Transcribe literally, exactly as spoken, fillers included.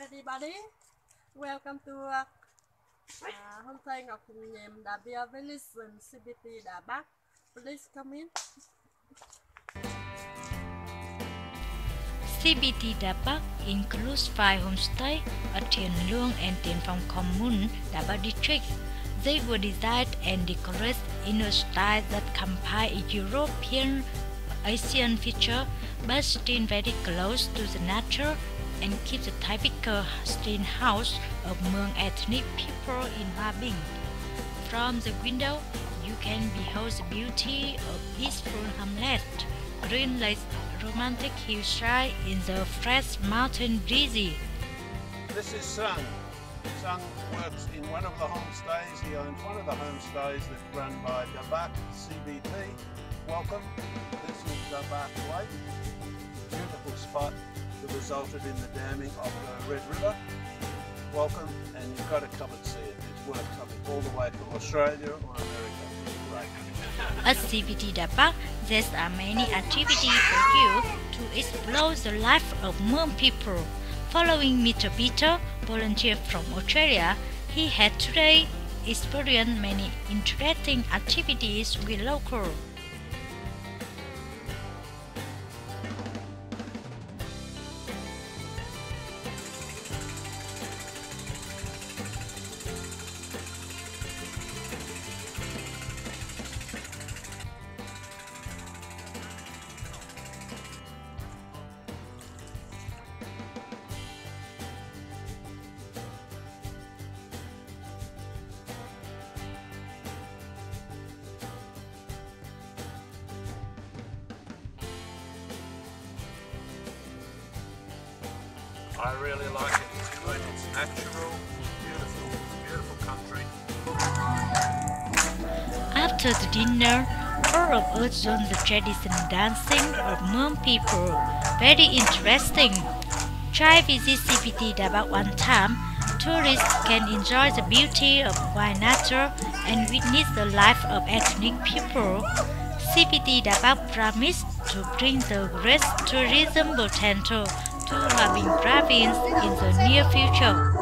everybody. Welcome to uh, uh, homestay Ngọc Đà Bia village in C B T Đà Bắc. Please come in. C B T Đà Bắc includes five homestays at Hiền Lương and Tiến Phong commune, Đà Bắc district. They were designed and decorated in a style that combines European Asian feature, but still very close to the nature and keep the typical stone house of Muong ethnic people in Hoa Binh. From the window, you can behold the beauty of peaceful hamlet, green lakes, romantic hillside in the fresh mountain breezy. This is Sun. Sun works in one of the homestays. He owns one of the homestays that's run by Đà Bắc C B T. Welcome. This is Đà Bắc Lake. Beautiful spot that resulted in the damming of the Red River. Welcome, and you've got to come and see it. It's worth coming all the way from Australia or America. At C B T Đà Bắc, there are many activities for you to explore the life of Muong people. Following Mister Peter, volunteer from Australia, he had today experienced many interesting activities with locals. I really like it. It's good, it's natural, beautiful, beautiful country. After the dinner, all of us joined the traditional dancing of Muong people. Very interesting. Try visit C B T Đà Bắc one time. Tourists can enjoy the beauty of wild nature and witness the life of ethnic people. C B T Đà Bắc promised to bring the great tourism potential to Hoa Binh province in the near future.